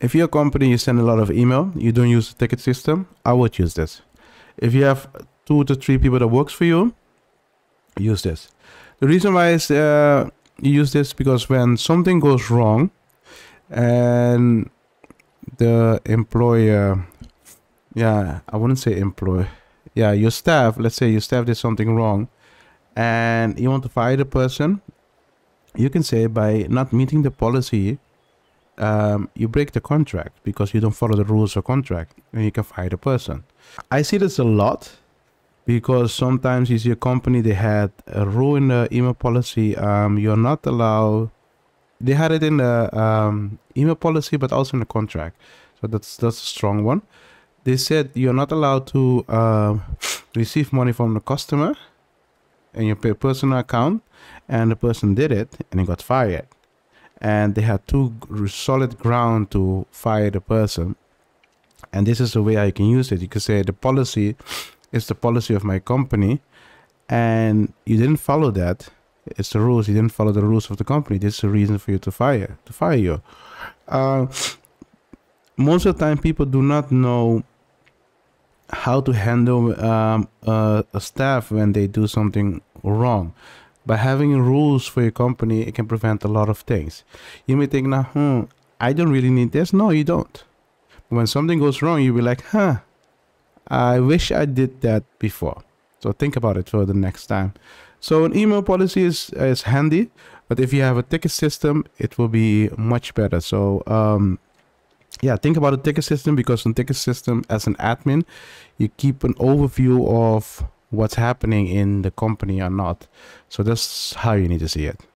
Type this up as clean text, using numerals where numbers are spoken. If your company, you send a lot of email, you don't use the ticket system, I would use this. If you have 2 to 3 people that works for you, use this. The reason why is you use this because when something goes wrong and the employer, your staff, let's say your staff did something wrong and you want to fire the person, you can say by not meeting the policy, you break the contract because you don't follow the rules or contract, and you can fire the person. I see this a lot because sometimes you see a company, they had a rule in the email policy, you're not allowed, they had it in the email policy but also in the contract, so that's a strong one. They said you're not allowed to receive money from the customer in your personal account, and the person did it and he got fired. And they had two solid ground to fire the person. And this is the way I can use it. You can say the policy is the policy of my company and you didn't follow that. It's the rules. You didn't follow the rules of the company. This is the reason for you to fire you. Most of the time people do not know how to handle a staff when they do something wrong. By having rules for your company, it can prevent a lot of things. You may think, now, I don't really need this. No, you don't. When something goes wrong, you'll be like, I wish I did that before. So think about it for the next time. So an email policy is handy, but if you have a ticket system, it will be much better. So yeah, think about the ticket system, because in ticket system, as an admin, you keep an overview of what's happening in the company or not. So that's how you need to see it.